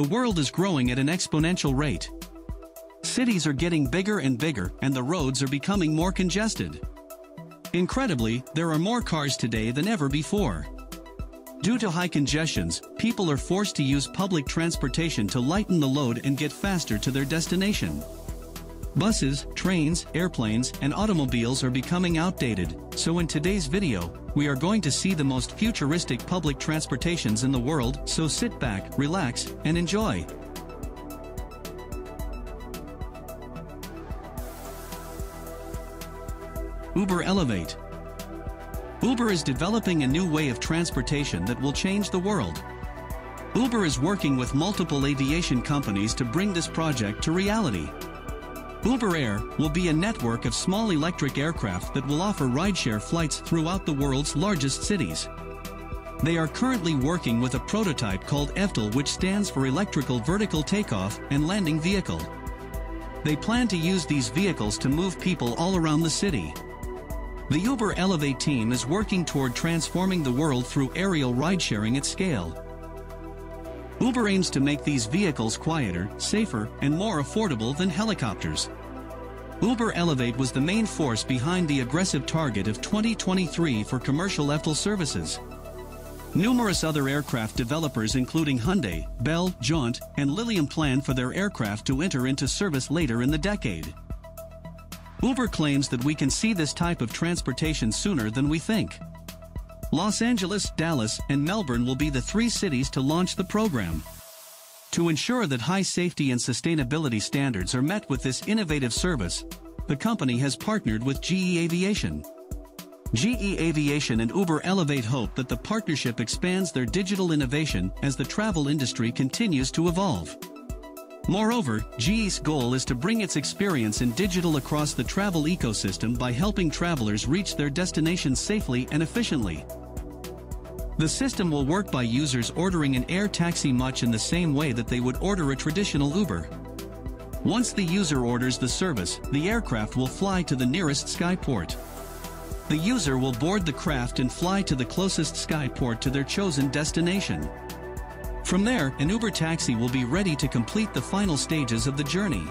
The world is growing at an exponential rate. Cities are getting bigger and bigger, and the roads are becoming more congested. Incredibly, there are more cars today than ever before. Due to high congestions, people are forced to use public transportation to lighten the load and get faster to their destination. Buses, trains, airplanes, and automobiles are becoming outdated, so in today's video, we are going to see the most futuristic public transportations in the world, so sit back, relax, and enjoy. Uber Elevate. Uber is developing a new way of transportation that will change the world. Uber is working with multiple aviation companies to bring this project to reality. Uber Air will be a network of small electric aircraft that will offer rideshare flights throughout the world's largest cities. They are currently working with a prototype called eVTOL, which stands for Electrical Vertical Takeoff and Landing Vehicle. They plan to use these vehicles to move people all around the city. The Uber Elevate team is working toward transforming the world through aerial ride-sharing at scale. Uber aims to make these vehicles quieter, safer, and more affordable than helicopters. Uber Elevate was the main force behind the aggressive target of 2023 for commercial eVTOL services. Numerous other aircraft developers including Hyundai, Bell, Jaunt, and Lilium plan for their aircraft to enter into service later in the decade. Uber claims that we can see this type of transportation sooner than we think. Los Angeles, Dallas, and Melbourne will be the three cities to launch the program. To ensure that high safety and sustainability standards are met with this innovative service, the company has partnered with GE Aviation. GE Aviation and Uber Elevate hope that the partnership expands their digital innovation as the travel industry continues to evolve. Moreover, GE's goal is to bring its experience in digital across the travel ecosystem by helping travelers reach their destinations safely and efficiently. The system will work by users ordering an air taxi much in the same way that they would order a traditional Uber. Once the user orders the service, the aircraft will fly to the nearest skyport. The user will board the craft and fly to the closest skyport to their chosen destination. From there, an Uber taxi will be ready to complete the final stages of the journey.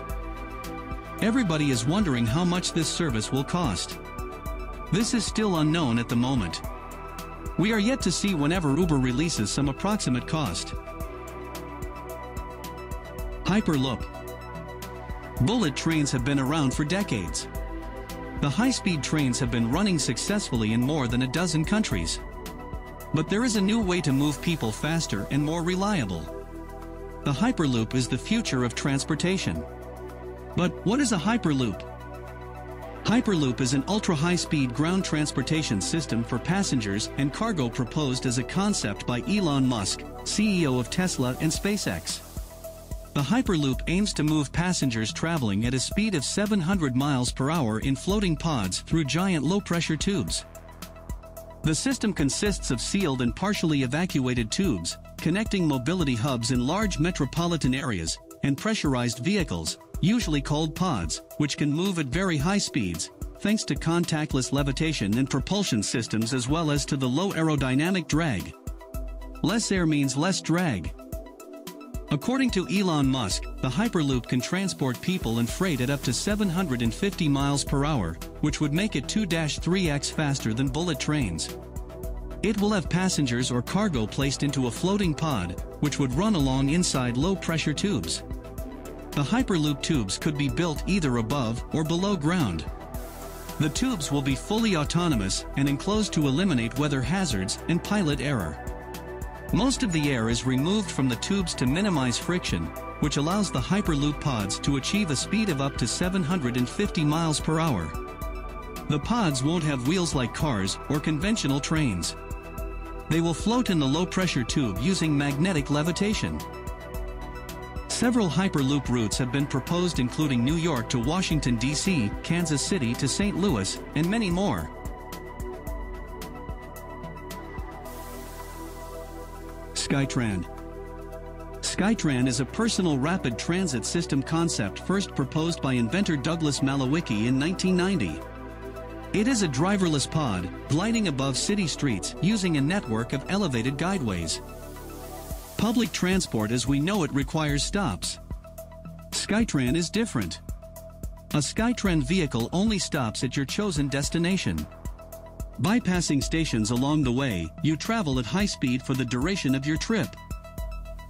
Everybody is wondering how much this service will cost. This is still unknown at the moment. We are yet to see whenever Uber releases some approximate cost. Hyperloop. Bullet trains have been around for decades. The high-speed trains have been running successfully in more than a dozen countries. But there is a new way to move people faster and more reliable. The Hyperloop is the future of transportation. But what is a Hyperloop? Hyperloop is an ultra-high-speed ground transportation system for passengers and cargo proposed as a concept by Elon Musk, CEO of Tesla and SpaceX. The Hyperloop aims to move passengers traveling at a speed of 700 miles per hour in floating pods through giant low-pressure tubes. The system consists of sealed and partially evacuated tubes, connecting mobility hubs in large metropolitan areas, and pressurized vehicles, usually called pods, which can move at very high speeds, thanks to contactless levitation and propulsion systems as well as to the low aerodynamic drag. Less air means less drag. According to Elon Musk, the Hyperloop can transport people and freight at up to 750 miles per hour, which would make it 2-3x faster than bullet trains. It will have passengers or cargo placed into a floating pod, which would run along inside low-pressure tubes. The Hyperloop tubes could be built either above or below ground. The tubes will be fully autonomous and enclosed to eliminate weather hazards and pilot error. Most of the air is removed from the tubes to minimize friction, which allows the Hyperloop pods to achieve a speed of up to 750 miles per hour. The pods won't have wheels like cars or conventional trains. They will float in the low-pressure tube using magnetic levitation. Several Hyperloop routes have been proposed including New York to Washington, D.C., Kansas City to St. Louis, and many more. SkyTran. SkyTran is a personal rapid transit system concept first proposed by inventor Douglas Malawicki in 1990. It is a driverless pod, gliding above city streets using a network of elevated guideways. Public transport as we know it requires stops. SkyTran is different. A SkyTran vehicle only stops at your chosen destination. Bypassing stations along the way, you travel at high speed for the duration of your trip.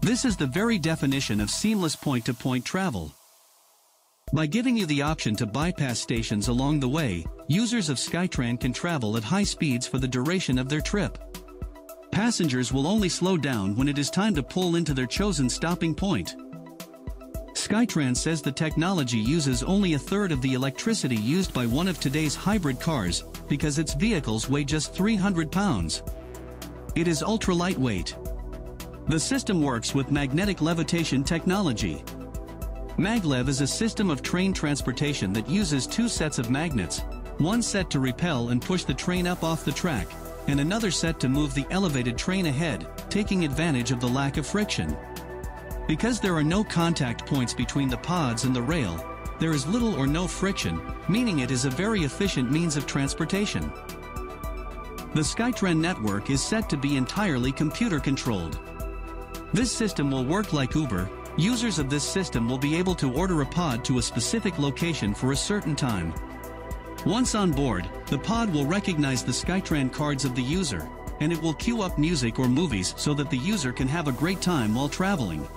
This is the very definition of seamless point-to-point travel. By giving you the option to bypass stations along the way, users of SkyTran can travel at high speeds for the duration of their trip. Passengers will only slow down when it is time to pull into their chosen stopping point. SkyTran says the technology uses only a third of the electricity used by one of today's hybrid cars, because its vehicles weigh just 300 pounds. It is ultra-lightweight. The system works with magnetic levitation technology. Maglev is a system of train transportation that uses two sets of magnets, one set to repel and push the train up off the track, and another set to move the elevated train ahead, taking advantage of the lack of friction. Because there are no contact points between the pods and the rail, there is little or no friction, meaning it is a very efficient means of transportation. The SkyTran network is set to be entirely computer-controlled. This system will work like Uber. Users of this system will be able to order a pod to a specific location for a certain time. Once on board, the pod will recognize the SkyTran cards of the user, and it will queue up music or movies so that the user can have a great time while traveling.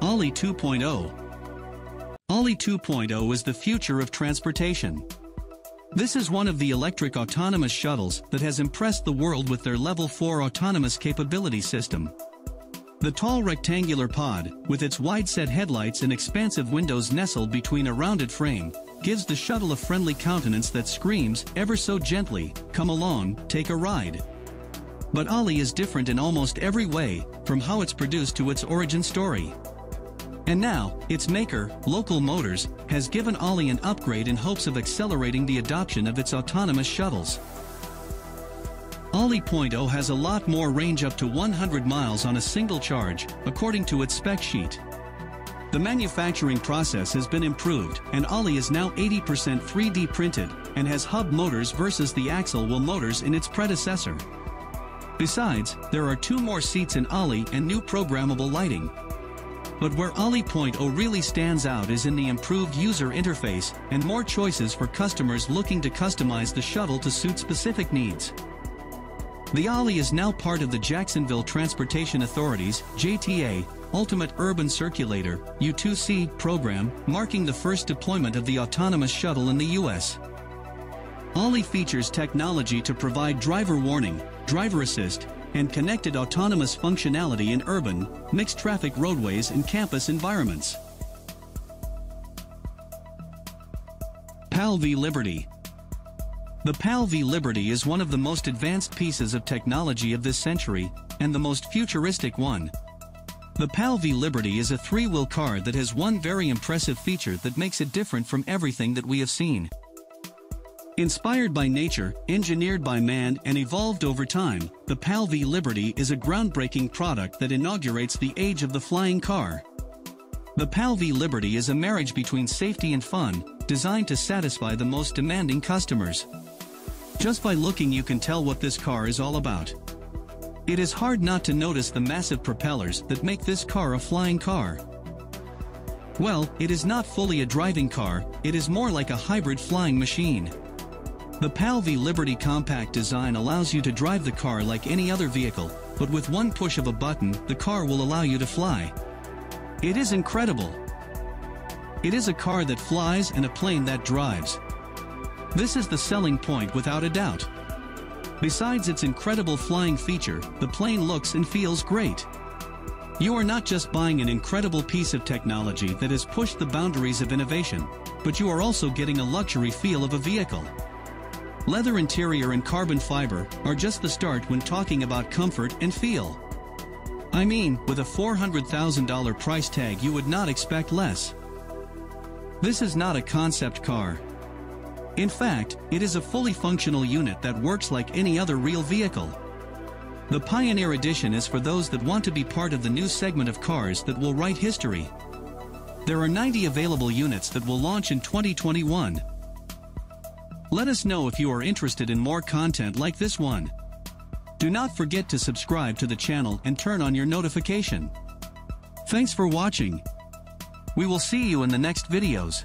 OLLI 2.0. OLLI 2.0 is the future of transportation. This is one of the electric autonomous shuttles that has impressed the world with their Level 4 autonomous capability system. The tall rectangular pod, with its wide-set headlights and expansive windows nestled between a rounded frame, gives the shuttle a friendly countenance that screams, ever so gently, "Come along, take a ride." But OLLI is different in almost every way, from how it's produced to its origin story. And now, its maker, Local Motors, has given OLLI an upgrade in hopes of accelerating the adoption of its autonomous shuttles. OLLI 2.0 has a lot more range, up to 100 miles on a single charge, according to its spec sheet. The manufacturing process has been improved, and OLLI is now 80% 3D printed, and has hub motors versus the axle wheel motors in its predecessor. Besides, there are 2 more seats in OLLI and new programmable lighting. But where OLLI 2.0 really stands out is in the improved user interface and more choices for customers looking to customize the shuttle to suit specific needs. The OLLI is now part of the Jacksonville Transportation Authority's JTA Ultimate Urban Circulator (U2C) program, marking the first deployment of the autonomous shuttle in the U.S. OLLI features technology to provide driver warning, driver assist, and connected autonomous functionality in urban, mixed-traffic roadways and campus environments. PAL-V Liberty. The PAL-V Liberty is one of the most advanced pieces of technology of this century, and the most futuristic one. The PAL-V Liberty is a three-wheel car that has one very impressive feature that makes it different from everything that we have seen. Inspired by nature, engineered by man, and evolved over time, the PAL-V Liberty is a groundbreaking product that inaugurates the age of the flying car. The PAL-V Liberty is a marriage between safety and fun, designed to satisfy the most demanding customers. Just by looking, you can tell what this car is all about. It is hard not to notice the massive propellers that make this car a flying car. Well, it is not fully a driving car, it is more like a hybrid flying machine. The PAL-V Liberty compact design allows you to drive the car like any other vehicle, but with one push of a button, the car will allow you to fly. It is incredible. It is a car that flies and a plane that drives. This is the selling point without a doubt. Besides its incredible flying feature, the plane looks and feels great. You are not just buying an incredible piece of technology that has pushed the boundaries of innovation, but you are also getting a luxury feel of a vehicle. Leather interior and carbon fiber are just the start when talking about comfort and feel. I mean, with a $400,000 price tag, you would not expect less. This is not a concept car. In fact, it is a fully functional unit that works like any other real vehicle. The Pioneer Edition is for those that want to be part of the new segment of cars that will write history. There are 90 available units that will launch in 2021. Let us know if you are interested in more content like this one. Do not forget to subscribe to the channel and turn on your notification. Thanks for watching. We will see you in the next videos.